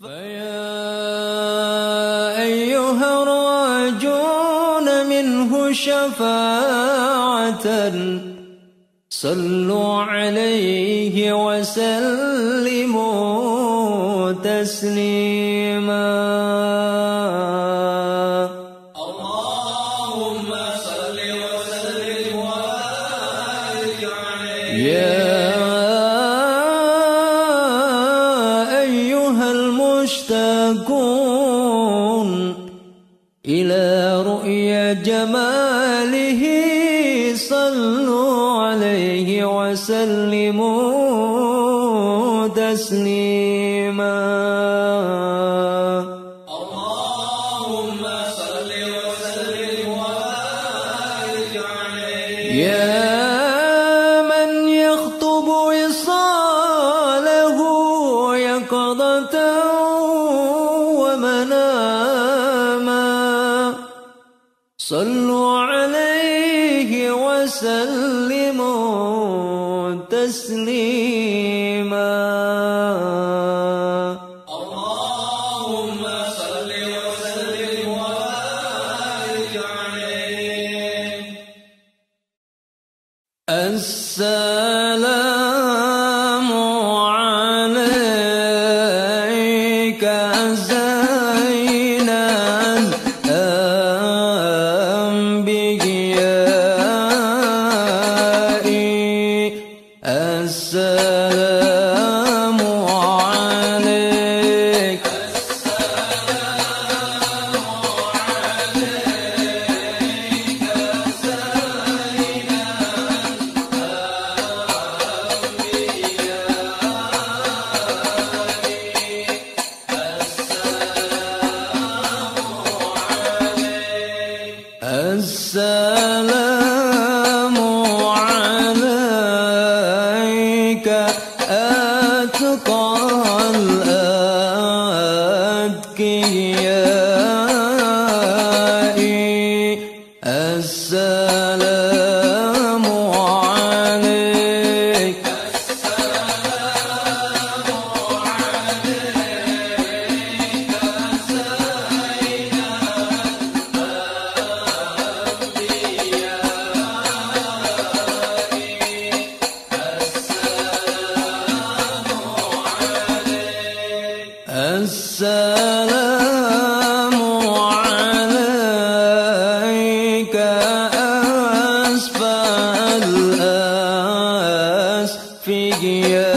فيا أيها الراجون منه شفاعة صلوا عليه وسلموا تسليما. مشتاقون إلى رؤيا جماله صلوا عليه وسلموا تسليما. اللهم صل وسلم وبارك عليه يا من يخطب وصاله يقظة صلوا عليه وسلموا تسليما. اللهم صل وسلم وبارك عليه. السلام عليك السلام عليك أتقى الأتقياء. السلام عليك السلام عليك أزكى الأزكياء.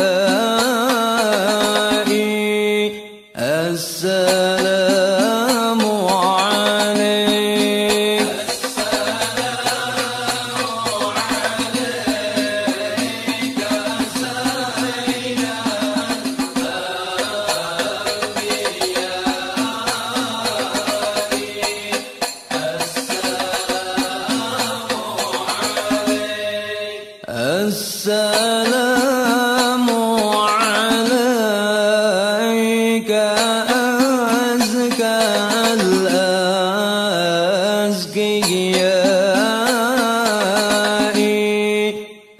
السلام عليك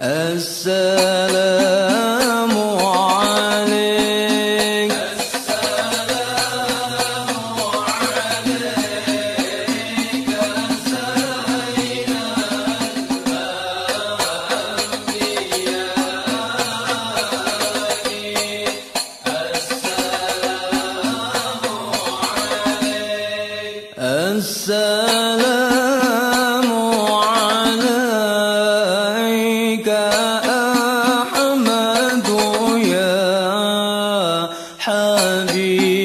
السلام عليك أحمد يا حبيبي.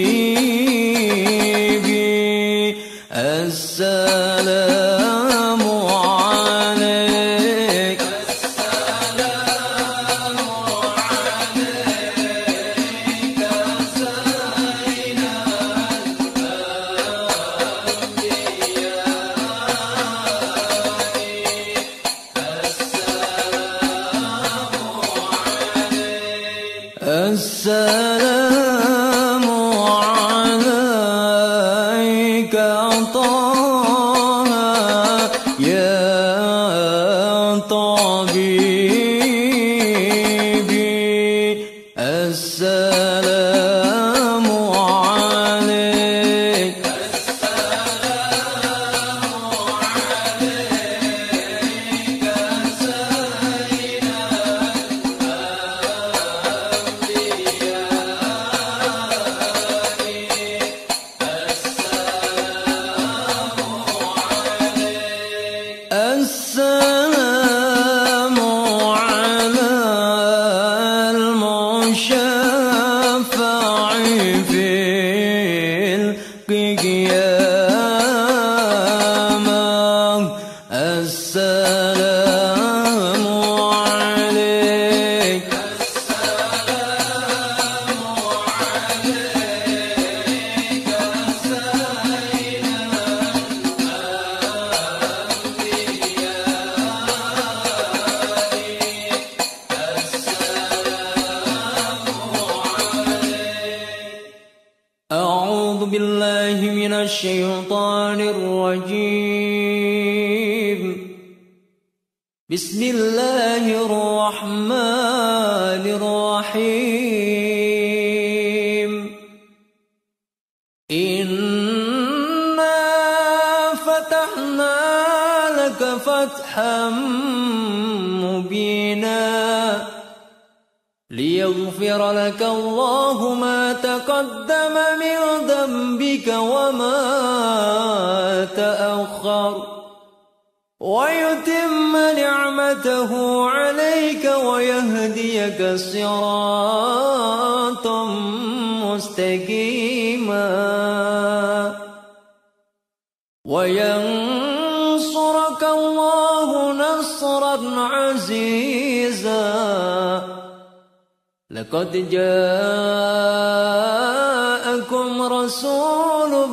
السلام عليك السلام عليك طه يا طبيبي. السلام عليك بالله من الشيطان الرجيم. بسم الله الرحمن الرحيم. إنا فتحنا لك فتحا مبينا ليغفر لك الله ما تقدم من ذنبك وما تأخر ويتم نعمته عليك ويهديك صراطا مستقيما وينصرك الله نصرا عزيزا. لقد جاءكم رسول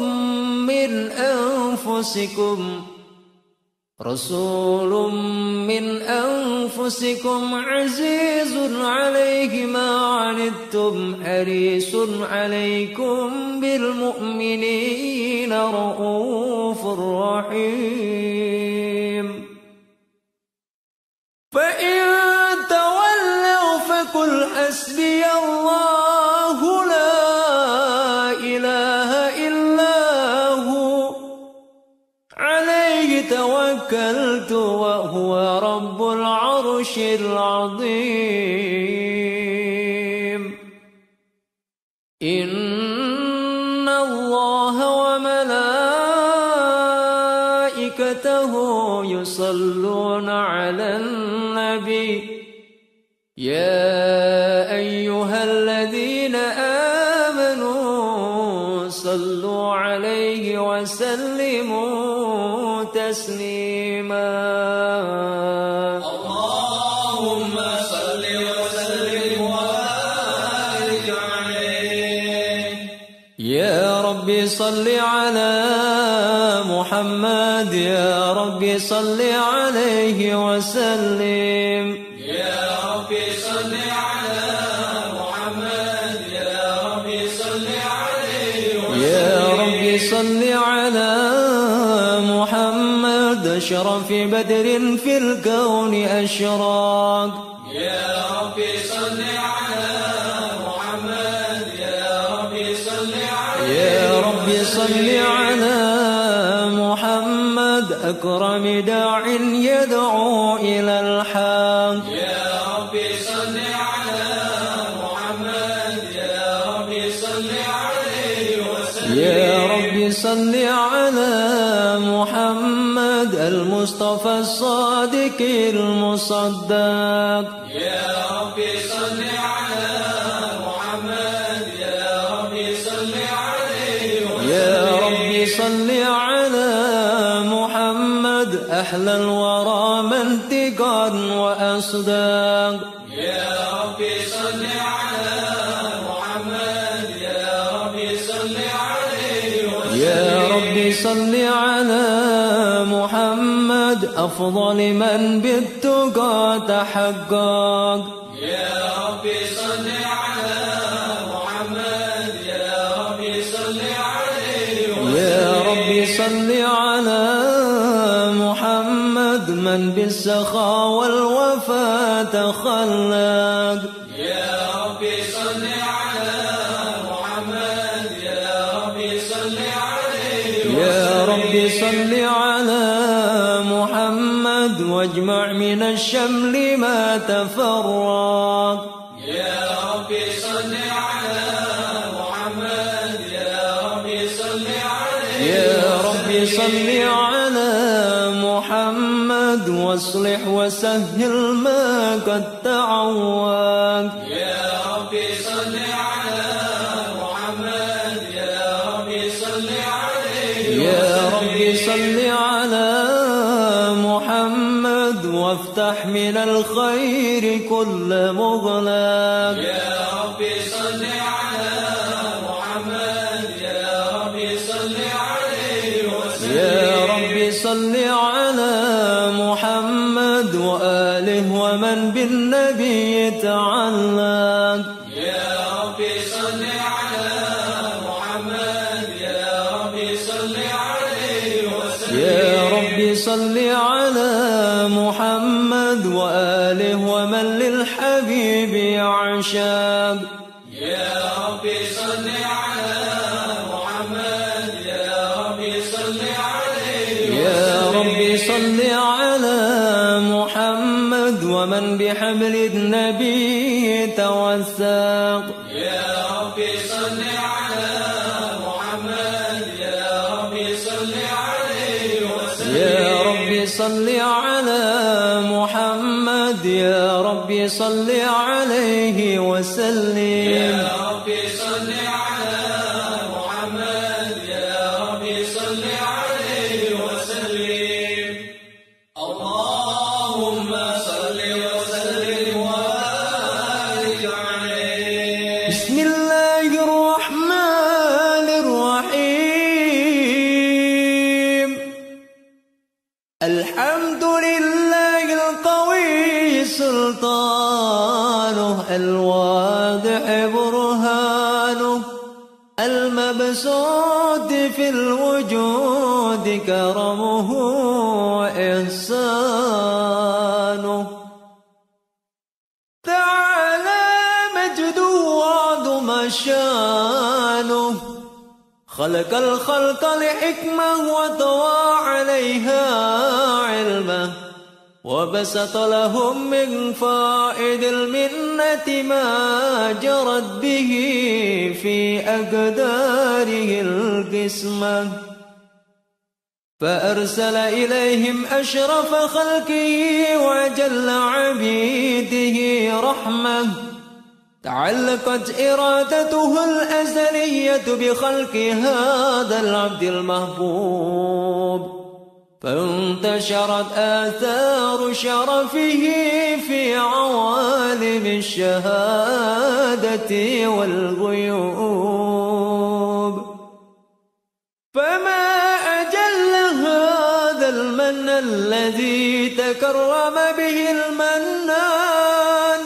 من أنفسكم عزيز عليه ما عنتم حريص عليكم بالمؤمنين رؤوف رحيم. فإن قل حسبي الله لا إله إلا هو عليه توكلت وهو رب العرش العظيم. إن الله وملائكته يصلون على النبي يا أيها الذين آمنوا صلوا عليه وسلموا تسليما. اللهم صل وسلم وبارك عليه يا رب صل على محمد يا رب صل عليه وسلم صل على محمد أشرف بدر في الكون أشراق يا ربي صل على محمد يا ربي صل على محمد أكرم داع يدعو إلى الحق يا ربي صل على محمد يا ربي صل عليه وسلم صل على محمد المصطفى الصادق المصدق يا ربي صل على محمد يا ربي صل عليه وسلم يا ربي صل على محمد أحلى الورى منطقا وأصداق يا ربي صل على صل على محمد أفضل من بالتقى تحقق يا ربي صل على محمد يا ربي صل عليه وسلم يا ربي صل على محمد من بالسخاء والوفاء تخلق يا ربي صل على محمد يا ربي صل يا ربي صل على محمد واجمع من الشمل ما تفرق يا ربي صل على محمد يا ربي صل عليه يا ربي صل على محمد واصلح وسهل ما قد تعوق يا ربي صل على محمد يا ربي صل عليه يا ربي صل على محمد وافتح من الخير كل مغلق يا ربي صل على محمد يا ربي صل عليه وسلم يا ربي صل على محمد وآله ومن بالنبي تعلق يا ربي صل على محمد يا صل على محمد وآله ومن للحبيب عشاب. يا ربي صل على محمد، يا ربي صل عليه، يا ربي صل على محمد ومن بحبل النبي توثق. يا ربي صل على محمد، يا ربي صل عليه وسلم، يا ربي صل على محمد، يا ربي صل عليه وسلم. يا ربي صل على محمد، يا ربي صل عليه وسلم. اللهم صل وسلم وبارك عليه. بسم الله الرحمن الرحيم. الحمد لله القوي سلطانه، الواضح برهانه، المبسوط في الوجود كرمه وإحسانه. تعالى مجده وعظم شانه، خلق الخلق لحكمه وطوى عليها علمه، وبسط لهم من فائد المنة ما جرت به في أقداره القسمة، فأرسل إليهم أشرف خلقه وجل عبيده رحمة. تعلقت إرادته الأزلية بخلق هذا العبد المحبوب، فانتشرت آثار شرفه في عوالم الشهادة والغيوب. فما أجل هذا المن الذي تكرم به المنان،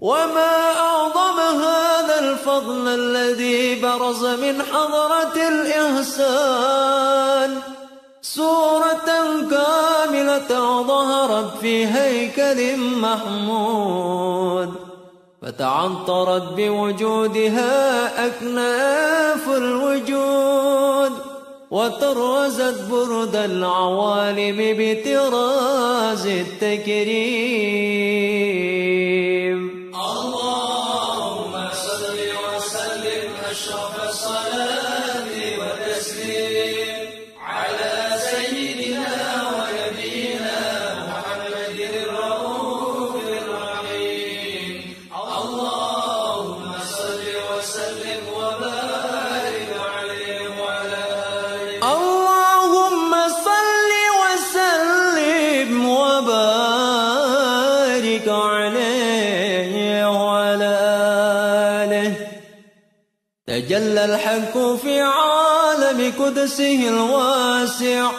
وما أعظم هذا الفضل الذي برز من حضرة الإحسان صورة كاملة ظهرت في هيكل محمود، فتعطرت بوجودها أكناف الوجود، وطرزت برد العوالم بطراز التكريم. اللهم صل وسلم أشرف الصلاة والتسليم جل الحق في عالم قدسه الواسع،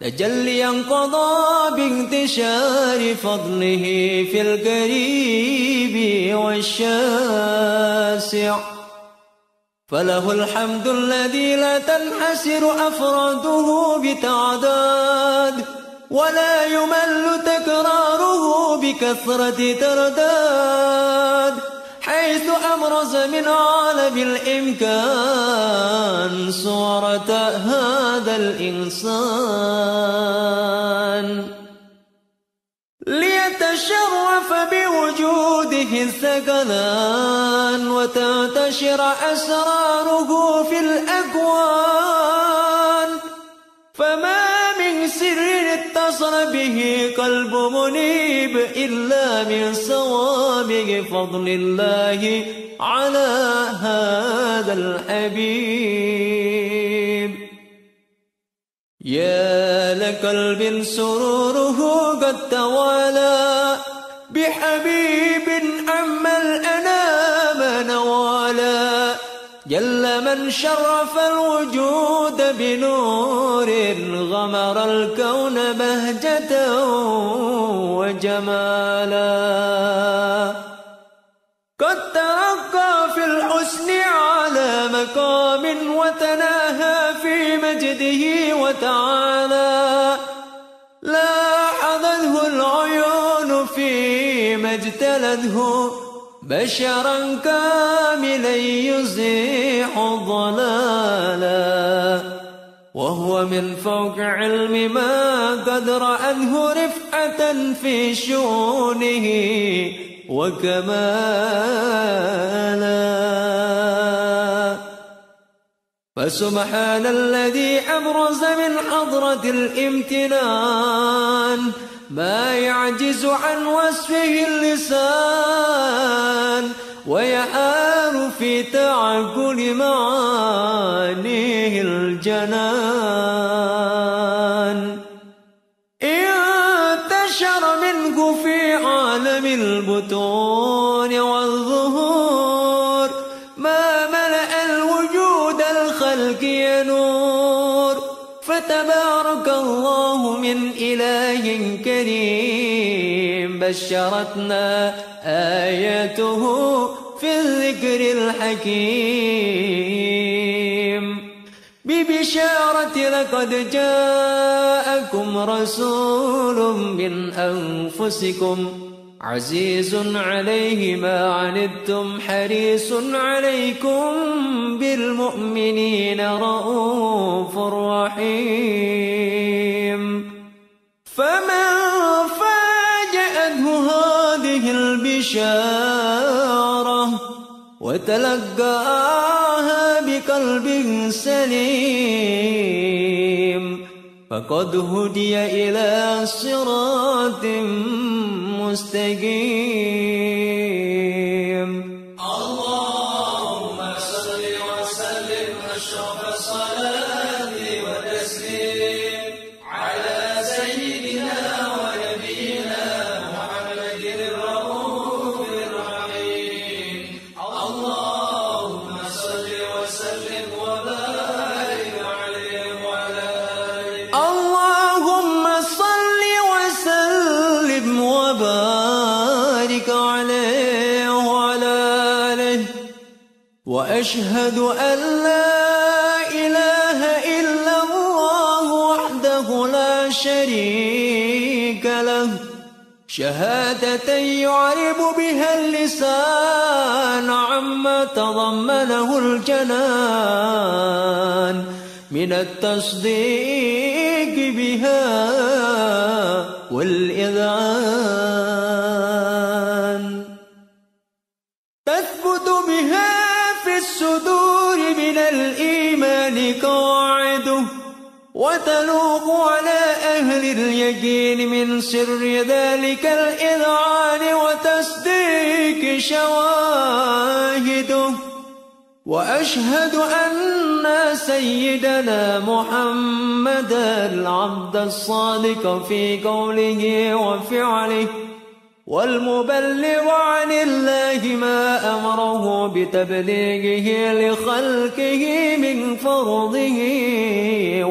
تجليا قضى بانتشار فضله في القريب والشاسع. فله الحمد الذي لا تنحسر أفراده بتعداد، ولا يمل تكراره بكثرة ترداد، حيث أبرز من عالم الإمكان صورة هذا الإنسان، ليتشرف بوجوده الثقلان، وتنتشر أسراره في الأكوان. فما من سر اتصل به قلب منيب إلا من صوامع فضل الله على هذا الحبيب. يا لقلب سروره قد توالى بحبيب أما الأنام نوالا، جل من شرف الوجود بنور غمر الكون بهجة وجمالا. قد ترقى في الحسن على مقام، وتناهى في مجده وتعالى، أخذه بشرا كاملا يزيح ضلالا، وهو من فوق علم ما قد رأته رفعة في شؤونه وكمالا. فسبحان الذي أبرز من حضرة الامتنان ما يعجز عن وصفه اللسان ويآل في تعقل معانيه الجنان. انتشر منه في عالم البطون والظهور ما ملأ الوجود الخلقي نور، فتبارك الله من إله كريم بشرتنا آياته في الذكر الحكيم. ببشارة لقد جاءكم رسول من أنفسكم عزيز عليه ما عنتم حريص عليكم بالمؤمنين رؤوف رحيم. فمن فاجأته هذه البشارة وتلقاها بقلب سليم فقد هدي إلى صراط مستقيم. اللهم صل وسلم أشرف الصلاة والتسليم على سيدنا ونبينا محمد الرؤوف الرحيم. اللهم صل وسلم وبارك عليه وعلى آله. وأشهد أن لا إله إلا الله وحده لا شريك له، شهادة يعرب بها اللسان عما تضمنه الجنان من التصديق بها والإذعان. تثبت بها الصدور من الإيمان قاعده وتلوق على أهل اليقين من سر ذلك الإذعان وتصديق شواهده. وأشهد أن سيدنا محمدا العبد الصادق في قوله وفعله والمبلغ عن الله ما أمره بتبليغه لخلقه من فرضه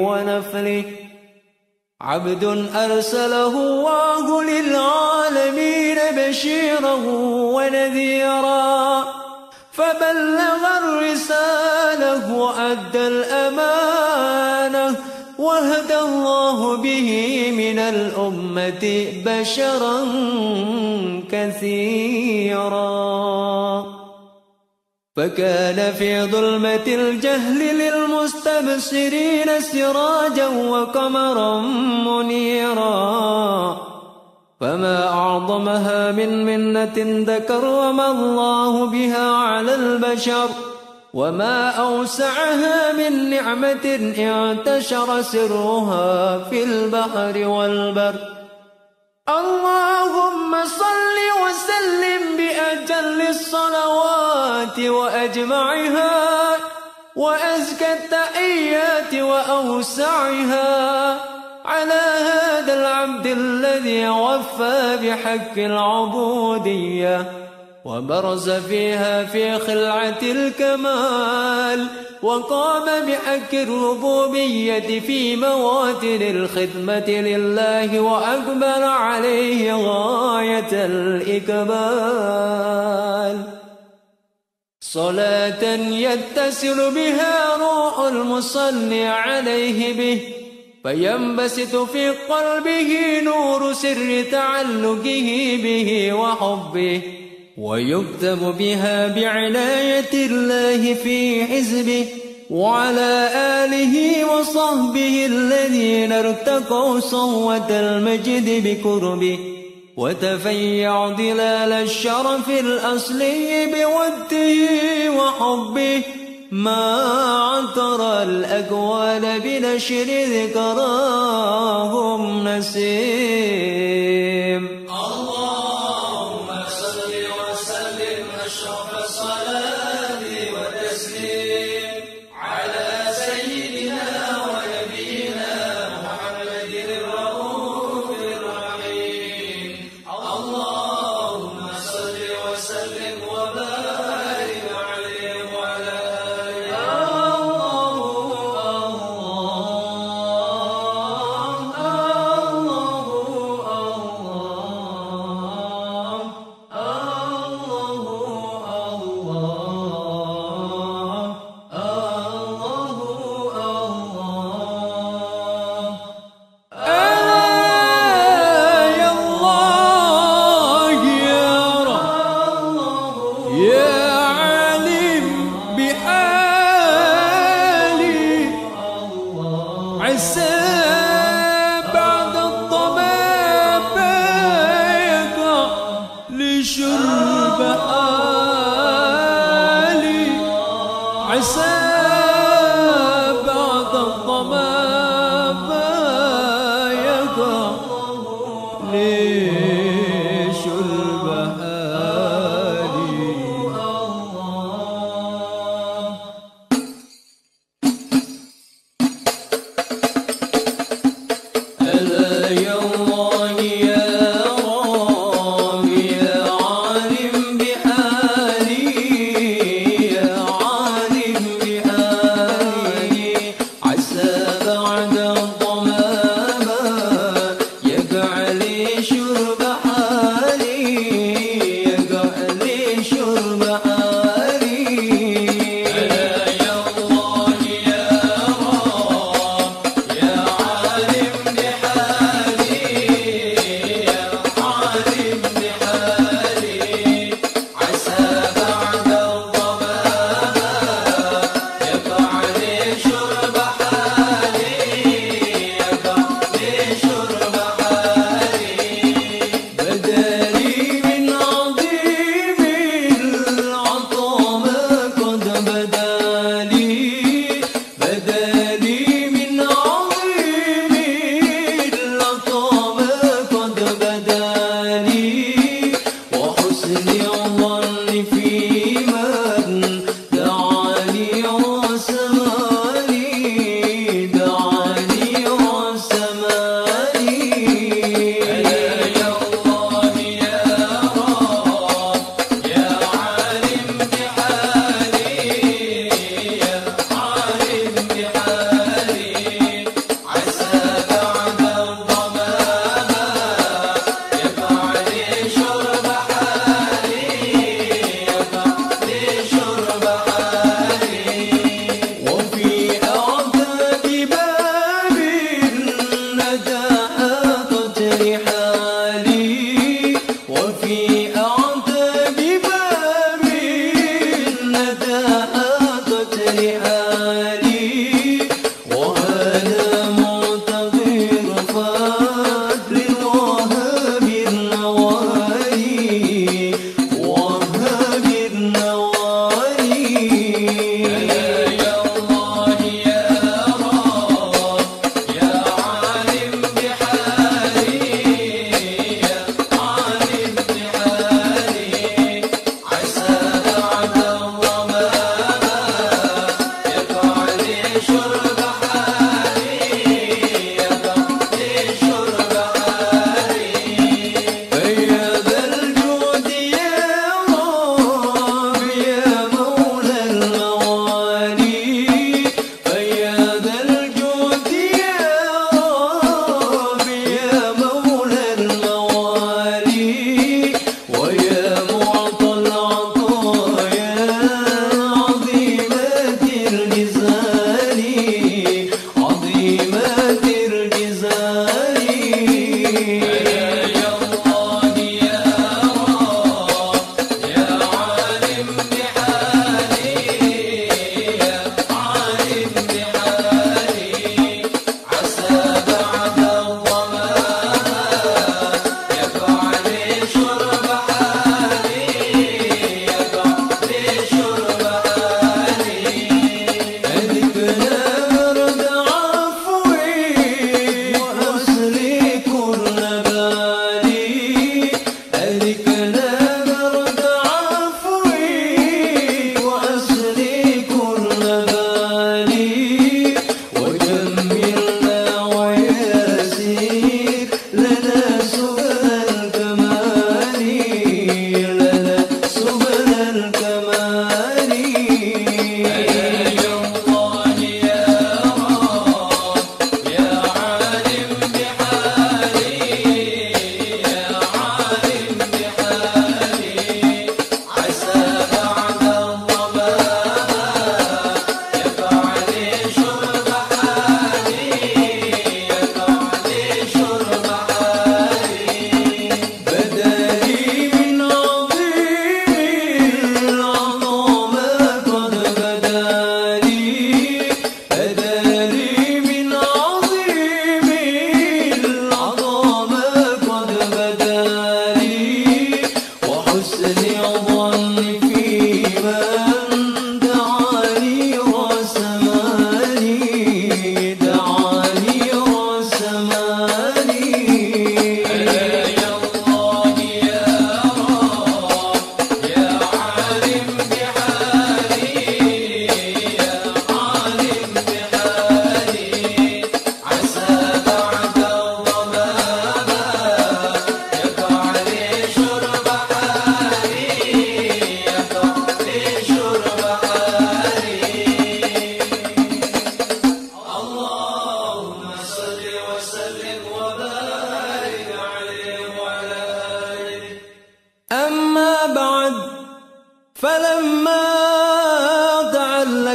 ونفله، عبد أرسله الله للعالمين بشيرا ونذيرا فبلغ الرسالة وأدى الأمانة، وهدى الله به من الأمة بشرا كثيرا. فكان في ظلمة الجهل للمستبصرين سراجا وقمرا منيرا، فما أعظمها من منة ذكرم الله بها على البشر، وما أوسعها من نعمة انتشر سرها في البحر والبر. اللهم صل وسلم بأجل الصلوات وأجمعها وأزكى التحيات وأوسعها على هذا العبد الذي وفى بحق العبودية وبرز فيها في خلعة الكمال، وقام بحق الربوبية في مواطن الخدمة لله وأقبل عليه غاية الإقبال. صلاة يتصل بها روح المصلي عليه به فينبسط في قلبه نور سر تعلقه به وحبه، ويكذب بها بعناية الله في حزبه وعلى آله وصحبه الذين ارتقوا صوت المجد بقربه وتفيع ظلال الشرف الأصلي بوده وحبه ما عطر الأكوان بنشر ذكراهم نسيم.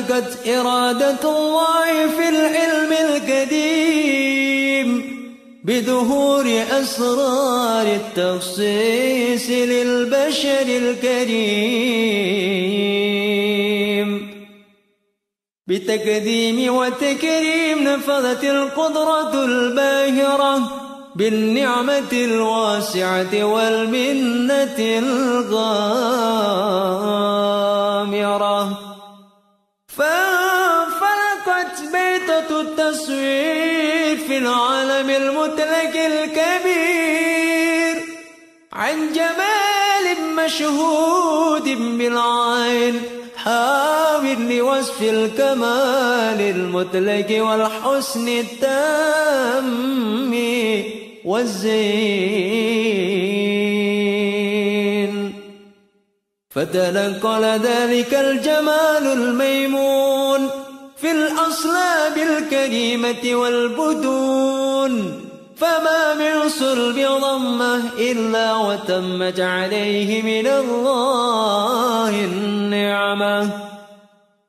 سبقت إرادة الله في العلم القديم بظهور أسرار التخصيص للبشر الكريم. بتقديم وتكريم نفذت القدرة الباهرة بالنعمة الواسعة والمنة الغامرة، فانفلقت بيتة التصوير في العالم المطلق الكبير عن جمال مشهود بالعين حاوٍ لوصف الكمال المطلق والحسن التام والزين. فتنقل ذلك الجمال الميمون في الأصلاب الكريمة والبدون، فما من صلب ضمه إلا وتمت عليه من الله النعمة،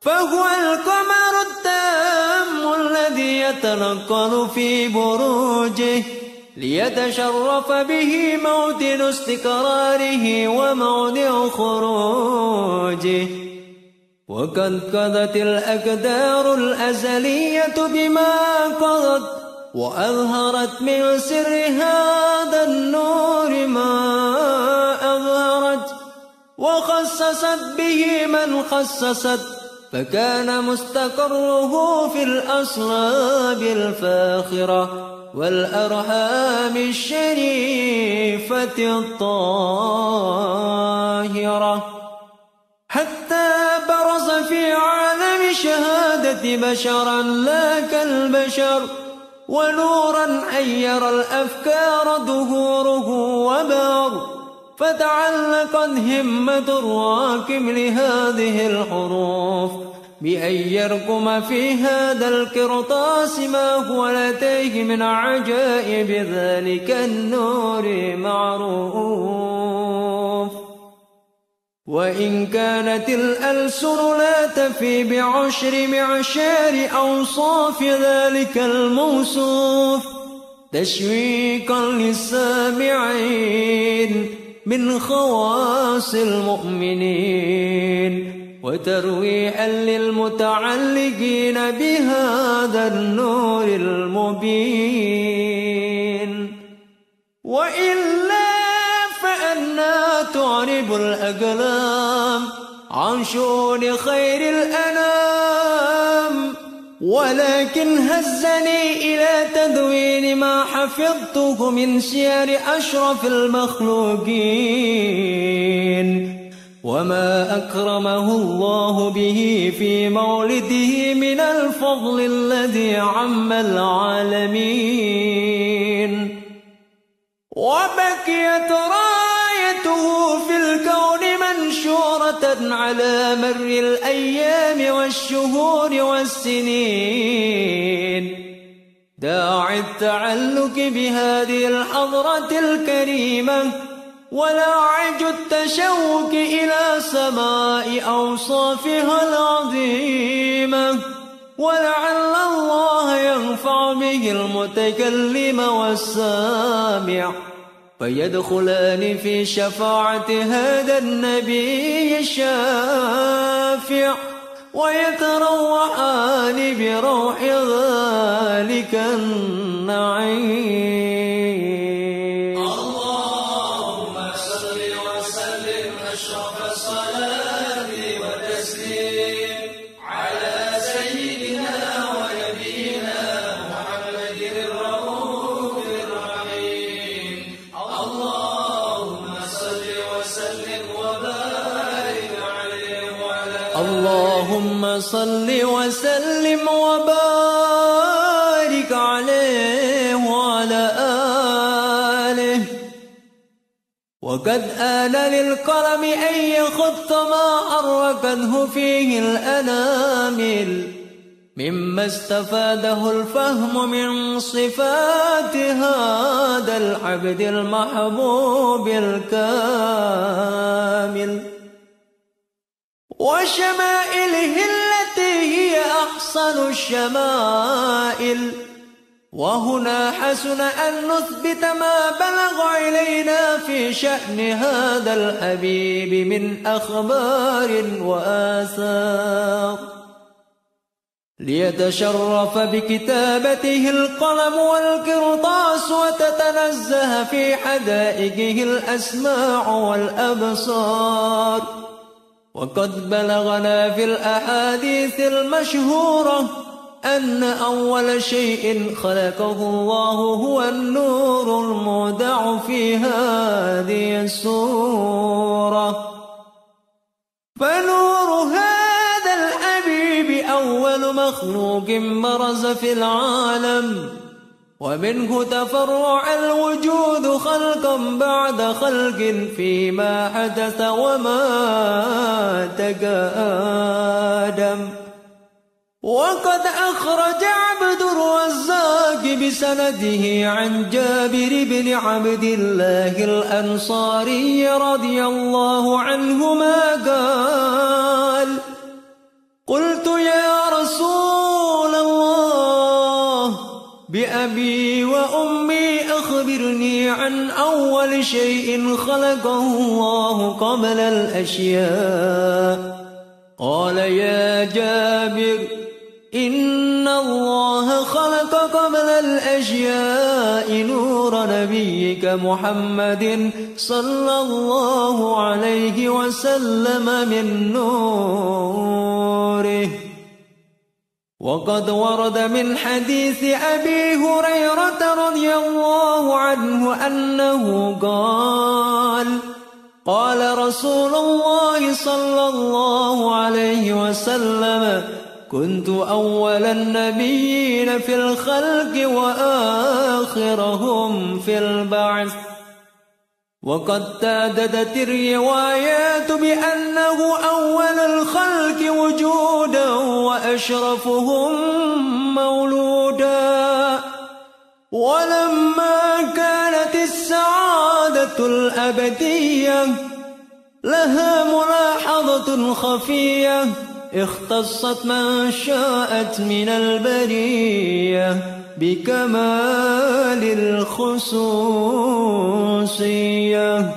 فهو القمر التام الذي يتنقل في بروجه ليتشرف به موطن استقراره وموضع خروجه. وقد قضت الأقدار الأزلية بما قضت، وأظهرت من سر هذا النور ما أظهرت، وخصصت به من خصصت، فكان مستقره في الأصلاب الفاخرة والأرحام الشريفة الطاهرة، حتى برز في عالم شهادة بشرا لا كالبشر، ونورا أير الأفكار ظهوره وبار، فتعلقت همة الراكم لهذه الحروف بأن يرقم في هذا القرطاس ما هو لديه من عجائب ذلك النور معروف. وإن كانت الألسن لا تفي بعشر معشار أوصاف ذلك الموصوف تشويقا للسامعين من خواص المؤمنين، وترويعا للمتعلقين بهذا النور المبين. وإلا فأنا تعرب الأقلام عن شؤون خير الأنام، ولكن هزني إلى تدوين ما حفظته من سير أشرف المخلوقين، وما أكرمه الله به في مولده من الفضل الذي عم العالمين. وبقيت رايته في الكون منشورة على مر الأيام والشهور والسنين، داعي التعلق بهذه الحضرة الكريمة، ولاعج التشوق إلى سماء أوصافها العظيمة، ولعل الله ينفع به المتكلم والسامع، فيدخلان في شفاعة هذا النبي الشافع، ويتروحان بروح ذلك النعيم. اللهم صل وسلم وبارك عليه وعلى آله. وقد آن للقلم أن يخط ما أركته فيه الأنامل مما استفاده الفهم من صفات هذا العبد المحبوب الكامل، وشمائله التي أحسن الشمائل. وهنا حسن أن نثبت ما بلغ إلينا في شأن هذا الحبيب من أخبار وآثار، ليتشرف بكتابته القلم والقرطاس، وتتنزه في حدائقه الأسماع والأبصار. وقد بلغنا في الأحاديث المشهورة أن أول شيء خلقه الله هو النور المودع في هذه السورة، فنور هذا الحبيب أول مخلوق برز في العالم، ومنه تفرع الوجود خلقا بعد خلق فيما حدث وما تقادم. وقد أخرج عبد الرزاق بسنده عن جابر بن عبد الله الأنصاري رضي الله عنهما قال: قلت يا رسول الله، بأبي وأمي أخبرني عن أول شيء خلقه الله قبل الأشياء. قال: يا جابر، إن الله خلق قبل الأشياء نور نبيك محمد صلى الله عليه وسلم من نوره. وقد ورد من حديث أبي هريرة رضي الله عنه أنه قال: قال رسول الله صلى الله عليه وسلم: كنت أول النبيين في الخلق وآخرهم في البعث. وقد تعددت الروايات بأنه أول الخلق وجودا وأشرفهم مولودا. ولما كانت السعادة الأبدية لها ملاحظة خفية اختصت من شاءت من البرية بكمال الخصوصية،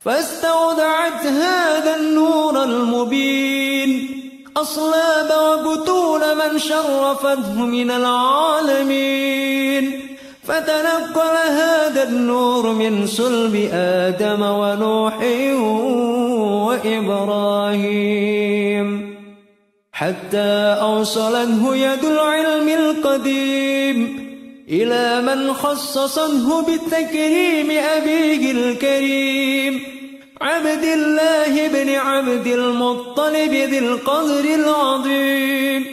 فاستودعت هذا النور المبين أصلاب وبطون من شرفته من العالمين، فتنقل هذا النور من صلب آدم ونوح وإبراهيم حتى أوصله يد العلم القديم إلى من خصصه بتكريم أبيه الكريم عبد الله بن عبد المطلب ذي القدر العظيم،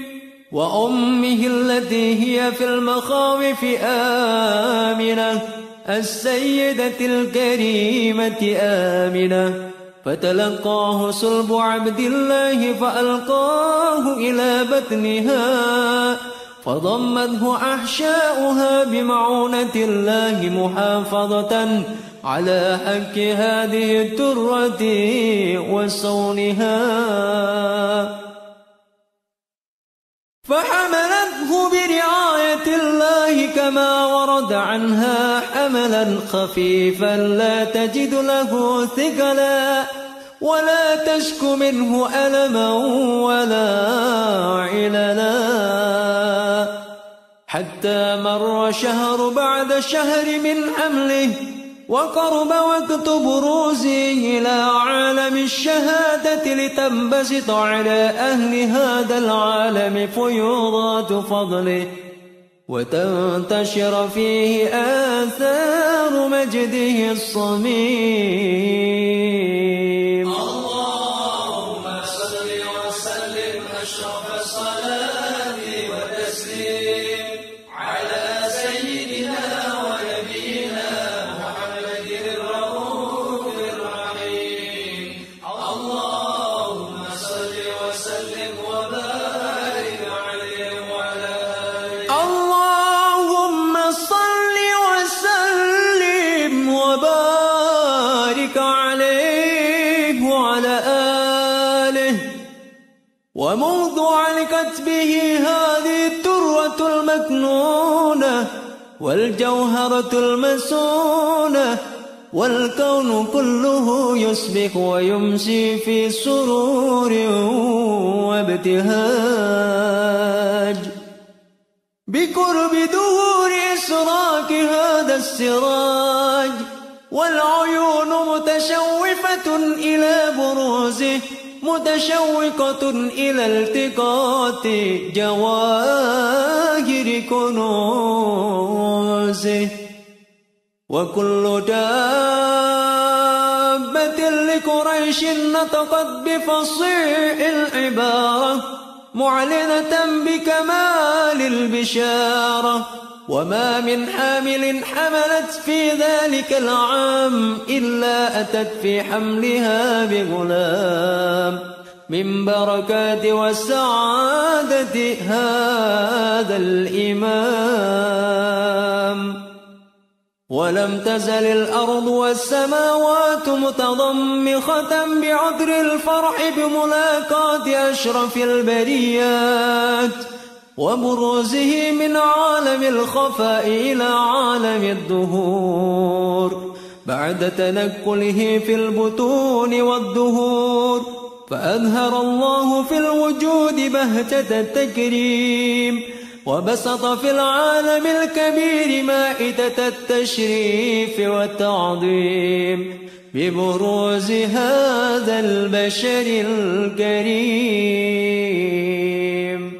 وأمه التي هي في المخاوف آمنة السيدة الكريمة آمنة. فتلقاه صلب عبد الله فألقاه إلى بطنها، فضمته أحشاؤها بمعونة الله محافظة على حق هذه الترة وصونها، فحملته برعاية الله كما ورد عنها حملا خفيفا لا تجد له ثقلا ولا تشك منه ألما ولا عللا، حتى مر شهر بعد شهر من حمله وقرب وقت بروزه إلى عالم الشهادة لتنبسط على أهل هذا العالم فيوضات فضله، وتنتشر فيه آثار مجده الصميم. اللهم صل وسلم أشرف الصلاة والتسليم على سيدنا ومن والأرض علقت به هذه الترة المكنونة والجوهرة المسونة والكون كله يسبق ويمشي في سرور وابتهاج بقرب دور إشراق هذا السراج والعيون متشوفة إلى بروزه متشوقة إلى التقاط جواهر كنوزه وكل دابة لقريش نطقت بفصيح العبارة معلنة بكمال البشارة وما من حامل حملت في ذلك العام إلا أتت في حملها بغلام من بركات وسعادة هذا الإمام. ولم تزل الأرض والسماوات متضمخة بعطر الفرح بملاقات أشرف البريات وبروزه من عالم الخفاء إلى عالم الظهور بعد تنكله في البطون والدهور فأظهر الله في الوجود بهجة التكريم وبسط في العالم الكبير مائدة التشريف والتعظيم ببروز هذا البشر الكريم.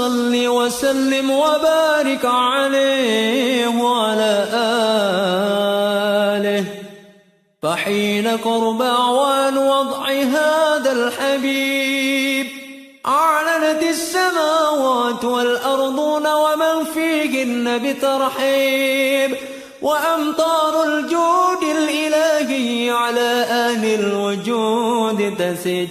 صل وسلم وبارك عليه وعلى آله فحين قرب أعوان وضع هذا الحبيب أعلنت السماوات والأرضون ومن فيهن بترحيب وأمطار الجود الإلهي على أهل الوجود تسج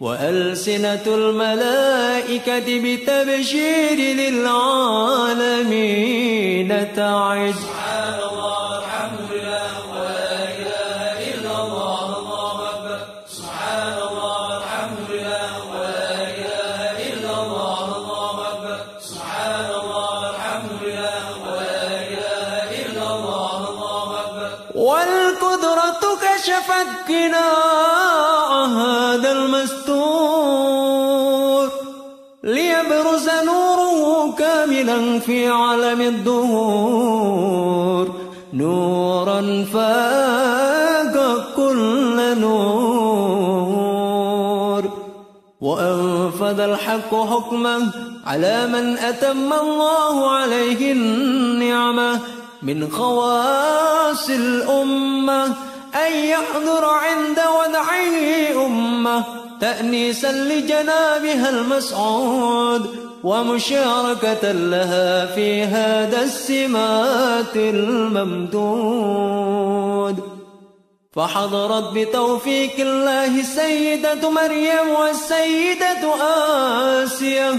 وألسنة الملائكة بتبشير للعالمين تعج. سبحان الله الحمد لله ولا إله إلا الله الله أكبر. سبحان الله الحمد لله ولا إله إلا الله الله أكبر. سبحان الله الحمد لله ولا إله إلا الله الله أكبر. والقدرة كشفت قناع هذا المسجد ليبرز نوره كاملا في عالم الدهور نورا فاق كل نور وأنفذ الحق حكمه على من أتم الله عليه النعمة من خواص الأمة أن يحضر عند ودعه أمة تأنيسا لجنابها المسعود ومشاركة لها في هذا السمات الممدود فحضرت بتوفيق الله السيدة مريم والسيدة آسيا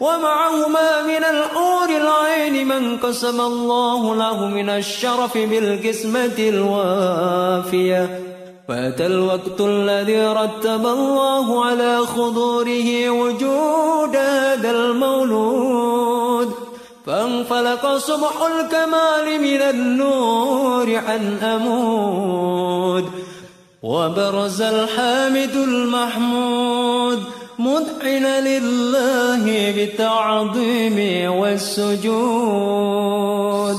ومعهما من الحور العين من قسم الله له من الشرف بالقسمة الوافية فأتى الوقت الذي رتب الله على حضوره وجود هذا المولود فانفلق صبح الكمال من النور عن أمود وبرز الحامد المحمود مذعنا لله بالتعظيم والسجود.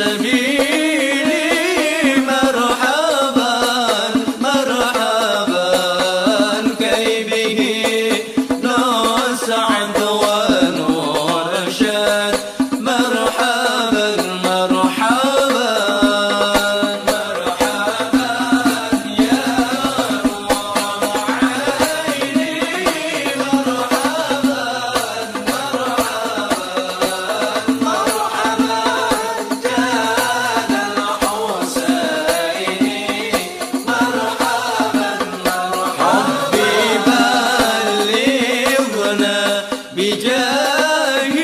سبيلي مرحبا مرحبا كي به نور سعد ونور أرشاد مرحبا مرحبا مرحبا يا نور عيني مرحبا مرحبا بجاهي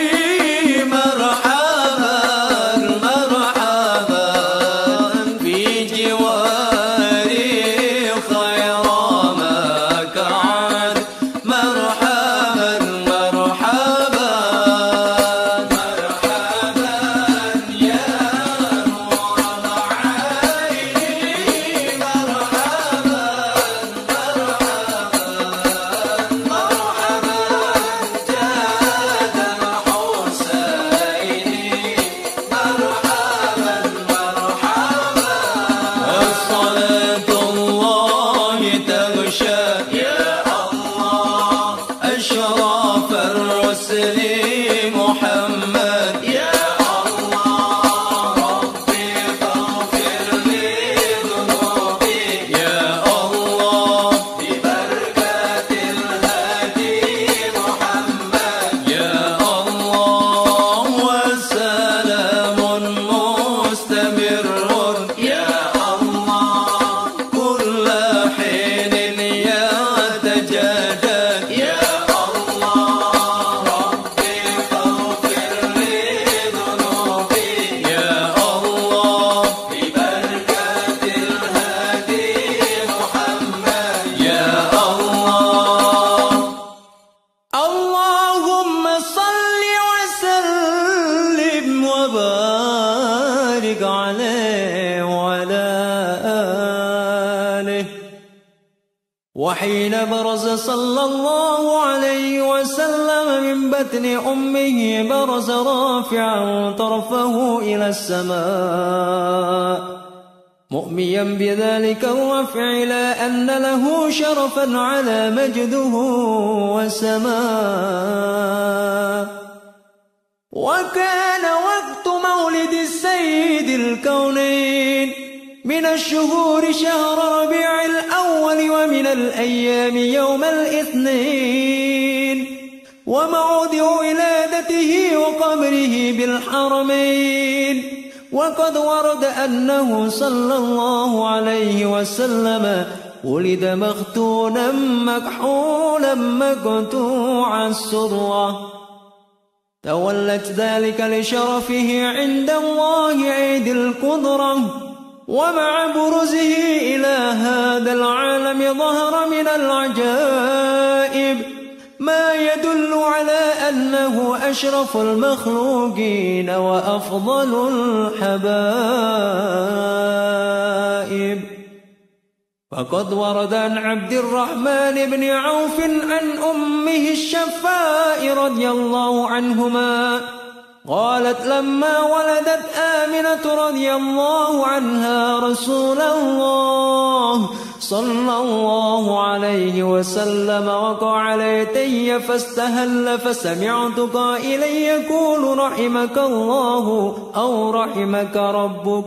مرحبا مرحبا في جواري خير ما كان مرحبا مرحبا مرحبا يا نور عيني مرحبا مرحبا أشرف الرسل محمد يا الله ربي فاغفر لي ذنوبي يا الله ببركة الهادي محمد يا الله وسلام مستمر يا الله كل حين يتجدد وبارك عليه وعلى آله. وحين برز صلى الله عليه وسلم من بطن أمه برز رافعا طرفه إلى السماء مؤميا بذلك الرفع إلى أن له شرفا على مجده وسماء. وكان وقت مولد السيد الكونين من الشهور شهر ربيع الأول ومن الأيام يوم الاثنين وموعد ولادته وقبره بالحرمين. وقد ورد أنه صلى الله عليه وسلم ولد مختونا مكحولا مقطوع السرة تولت ذلك لشرفه عند الله عيد القدرة. ومع بروزه إلى هذا العالم ظهر من العجائب ما يدل على أنه أشرف المخلوقين وأفضل الحبائب. فقد ورد عن عبد الرحمن بن عوف عن أمه الشفاء رضي الله عنهما قالت لما ولدت آمنة رضي الله عنها رسول الله صلى الله عليه وسلم وقع على يدي فاستهل فسمعت قائلا يقول رحمك الله أو رحمك ربك.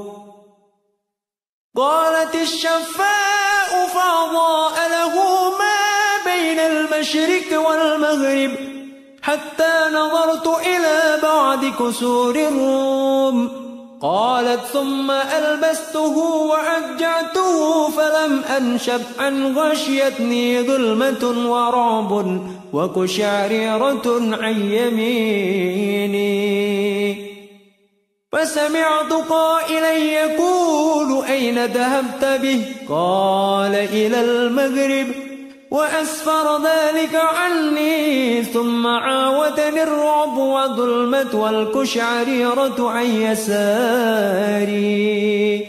قالت الشفاء فأضاء له ما بين المشرق والمغرب حتى نظرت إلى بعد كسور الروم. قالت ثم ألبسته وأرجعته فلم أنشب أن غشيتني ظلمة ورعب وكشعريرة عن يميني فسمعت قائلا يقول أين ذهبت به؟ قال إلى المغرب وأسفر ذلك عني ثم عاودني الرعب وظلمة والكشعريرة عن يساري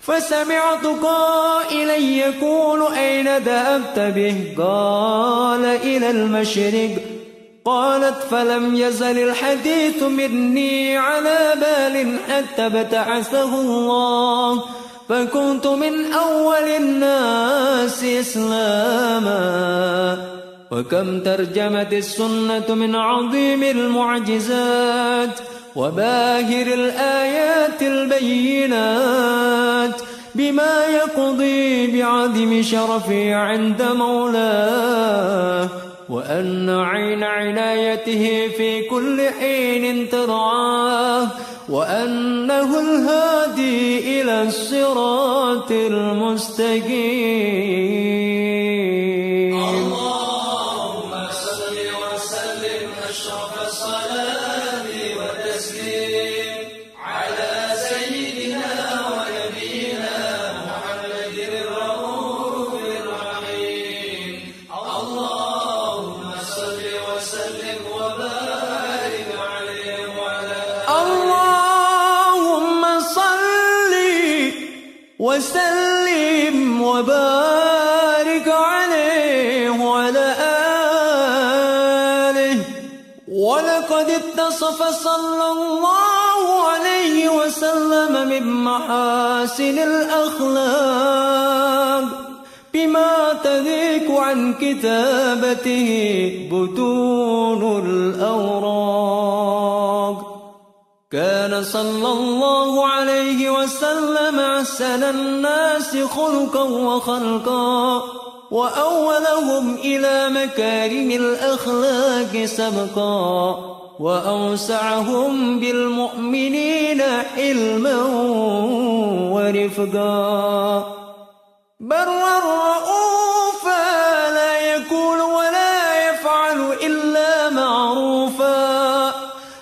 فسمعت قائلا يقول أين ذهبت به؟ قال إلى المشرق قالت فلم يزل الحديث مني على بال حتى بتعثه الله فكنت من أول الناس إسلاما. وكم ترجمت السنة من عظيم المعجزات وباهر الآيات البينات بما يقضي بعدم شرفي عند مولاه وأن عين عنايته في كل حين ترعاه وأنه الهادي إلى الصراط المستقيم. اللهم صل وسلم أشرف الصلاة والتسليم على سيدنا ونبينا محمد الرؤوف الرحيم. اللهم صل وسلم وبارك عليه وعلى آله. وسلم وبارك عليه وعلى آله. ولقد اتصف صلى الله عليه وسلم من محاسن الأخلاق بما تذيك عن كتابته بطون الأوراق. كان صلى الله عليه وسلم أحسن الناس خلقا وخلقا وأولهم إلى مكارم الأخلاق سبقا وأوسعهم بالمؤمنين علما ورفقا. برا رؤوفا لا يقول ولا يفعل إلا معروفا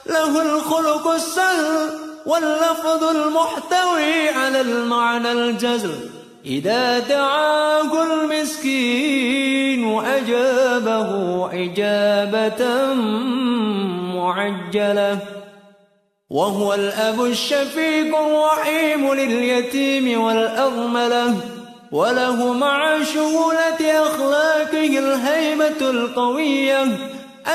له الخلق السهل واللفظ المحتوي على المعنى الجزل إذا دعاه المسكين أجابه إجابة معجلة وهو الأب الشفيق الرحيم لليتيم والأرملة وله مع شمولة أخلاقه الهيبة القوية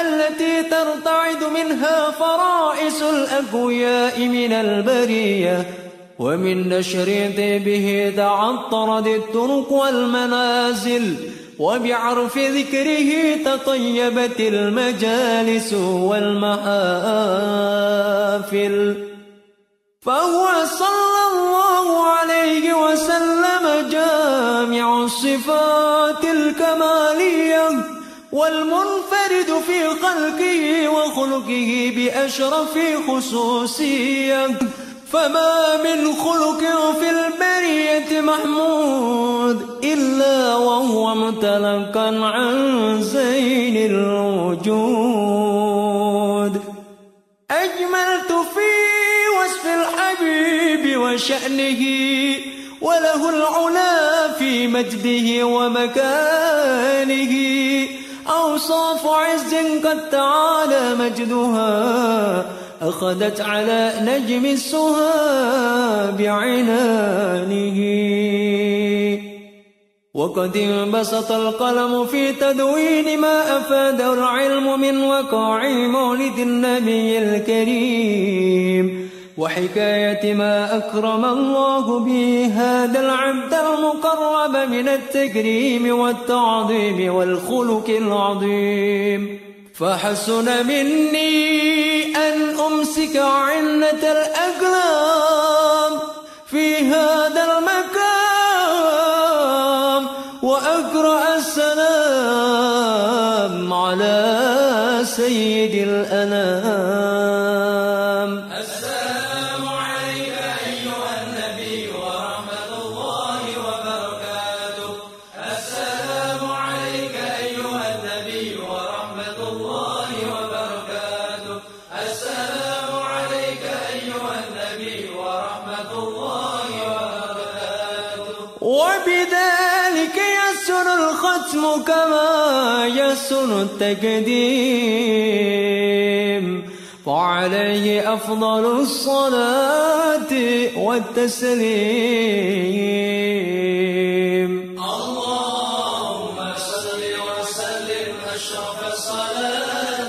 التي ترتعد منها فرائس الأقوياء من البرية. ومن نشر طيبه تعطرت الطرق والمنازل وبعرف ذكره تطيبت المجالس والمآفل. فهو صلى الله عليه وسلم جامع الصفات الكمالية والمنفرد في خلقه وخلقه بأشرف خصوصية فما من خلق في البرية محمود إلا وهو متلقا عن زين الوجود. أجملت في وصف الحبيب وشأنه وله العلا في مجده ومكانه أوصاف عز قد تعالى مجدها أخذت على نجم السها بعنانه. وقد انبسط القلم في تدوين ما أفاده العلم من وقاع مولد النبي الكريم وحكاية ما أكرم الله به هذا العبد المقرب من التكريم والتعظيم والخلق العظيم. فحسن مني أن أمسك عنة الأقلام في هذا المقام وأقرأ السلام على سيد الأنام. وبذلك يسن الختم كما يسن التقديم فعليه أفضل الصلاة والتسليم. اللهم صل وسلم أشرف الصلاة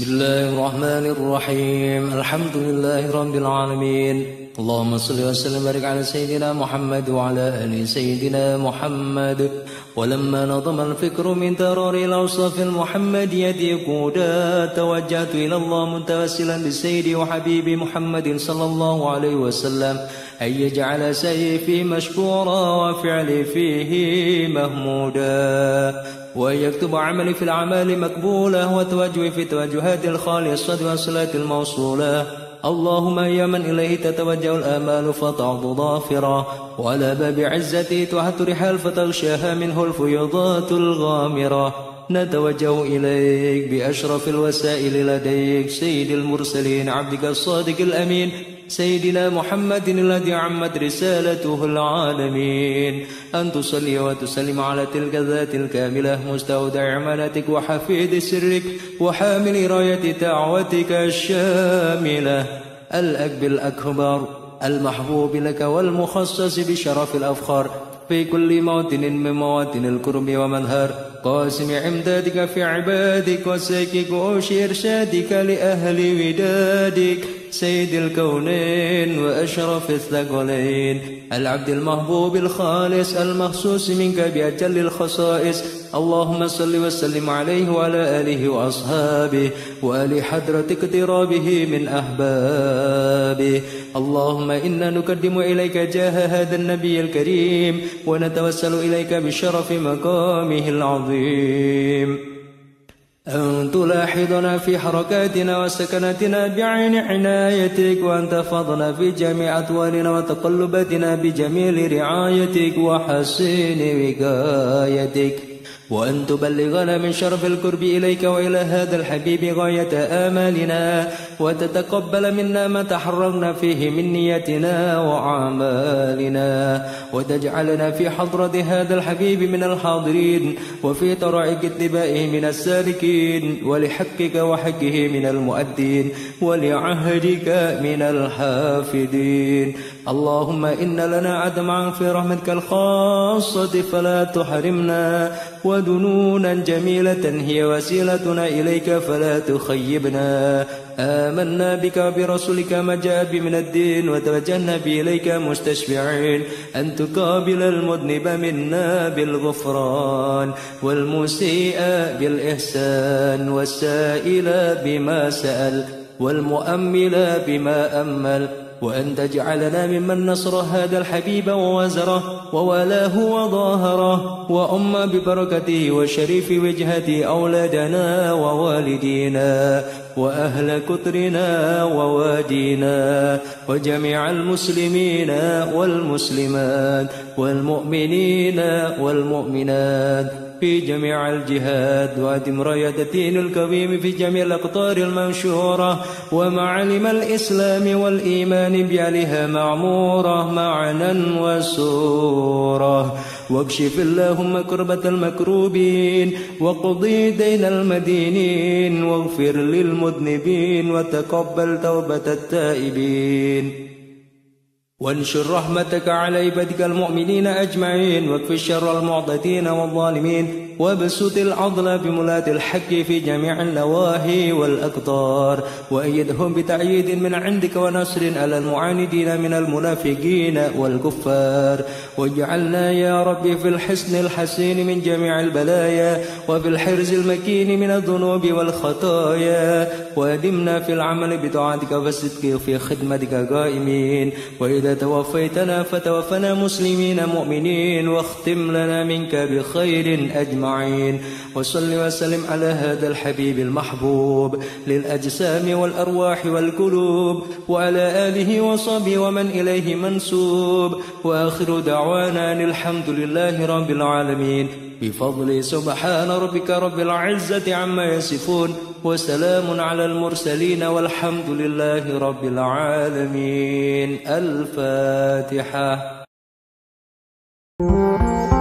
بسم الله الرحمن الرحيم. الحمد لله رب العالمين. اللهم صل وسلم وبارك على سيدنا محمد وعلى آل سيدنا محمد. ولما نظم الفكر من ترار الأوصاف المحمدية قودا توجهت إلى الله متوسلا بسيدي وحبيبي محمد صلى الله عليه وسلم أن يجعل سيفي مشكورا وفعلي فيه مهمودا، ويكتب عملي في الأعمال مقبولة، وتوجهي في توجهات الخالصة والصلاة الموصولة. اللهم يا من إليه تتوجه الآمال فتعض ظافرة، وعلى باب عزته تحت رحال فتغشاها منه الفيضات الغامرة. نتوجه إليك بأشرف الوسائل لديك سيد المرسلين، عبدك الصادق الأمين سيدنا محمد الذي عمت رسالته العالمين، أن تصلي وتسلم على تلك الذات الكاملة، مستودع أمانتك وحفيد سرك وحامل راية دعوتك الشاملة، الأكبر الأكبر المحبوب لك والمخصص بشرف الأفخار في كل موطن من مواطن الكرب ومنهار، قاسم إمدادك في عبادك وساكك وإرشادك لأهل ودادك، سيد الكونين وأشرف الثقلين، العبد المحبوب الخالص المخصوص منك بأجل الخصائص. اللهم صل وسلم عليه وعلى آله وأصحابه وآل حضرة اقترابه من أحبابه. اللهم إنا نقدم إليك جاه هذا النبي الكريم، ونتوسل إليك بشرف مقامه العظيم أن تلاحظنا في حركاتنا وسكناتنا بعين عنايتك، وأن تحفظنا في جميع أطوالنا وتقلباتنا بجميل رعايتك وحسين وقايتك، وأن تبلغنا من شرف القرب إليك وإلى هذا الحبيب غاية آمالنا، وتتقبل منا ما تحررنا فيه من نيتنا وأعمالنا، وتجعلنا في حضرة هذا الحبيب من الحاضرين، وفي طرائق اتباعه من السالكين، ولحقك وحقه من المؤدين، ولعهدك من الحافظين. اللهم إن لنا عدما في رحمتك الخاصة فلا تحرمنا، ودنونا جميلة هي وسيلتنا إليك فلا تخيبنا. آمنا بك وبرسولك ما جاء به من الدين، وتوجهنا به إليك مستشفعين أن تقابل المذنب منا بالغفران، والمسيء بالإحسان، والسائل بما سأل، والمؤمل بما أمل، وأن تجعلنا ممن نصر هذا الحبيب ووزره وولاه وظاهره، وأم ببركته وشريف وجهته أولادنا ووالدينا وأهل كترنا ووادينا، وجميع المسلمين والمسلمات والمؤمنين والمؤمنات في جميع الجهاد، وأتم راية الدين القويم في جميع الأقطار المنشورة، ومعالم الإسلام والإيمان بعليها معمورة معنا وسورة، واكشف اللهم كربة المكروبين، وقضي دين المدينين، واغفر للمذنبين، وتقبل توبة التائبين، وانشر رحمتك على عبادك المؤمنين أجمعين، واكف شر المعتدين والظالمين، وابسط العضل بملاة الحق في جميع النواهي والأقطار، وأيدهم بتأييد من عندك ونصر على المعاندين من المنافقين والكفار، واجعلنا يا رب في الحسن الحسين من جميع البلايا، وفي الحرز المكين من الذنوب والخطايا، وادمنا في العمل بطاعتك والصدق في خدمتك قائمين، وإذا توفيتنا فتوفنا مسلمين مؤمنين، واختم لنا منك بخير أجمعين. وصل وسلم على هذا الحبيب المحبوب للأجسام والأرواح والقلوب، وعلى آله وصحبه ومن إليه منسوب، وآخر دعوانا أن الحمد لله رب العالمين، بفضل سبحان ربك رب العزة عما يصفون، وسلام على المرسلين، والحمد لله رب العالمين. الفاتحة.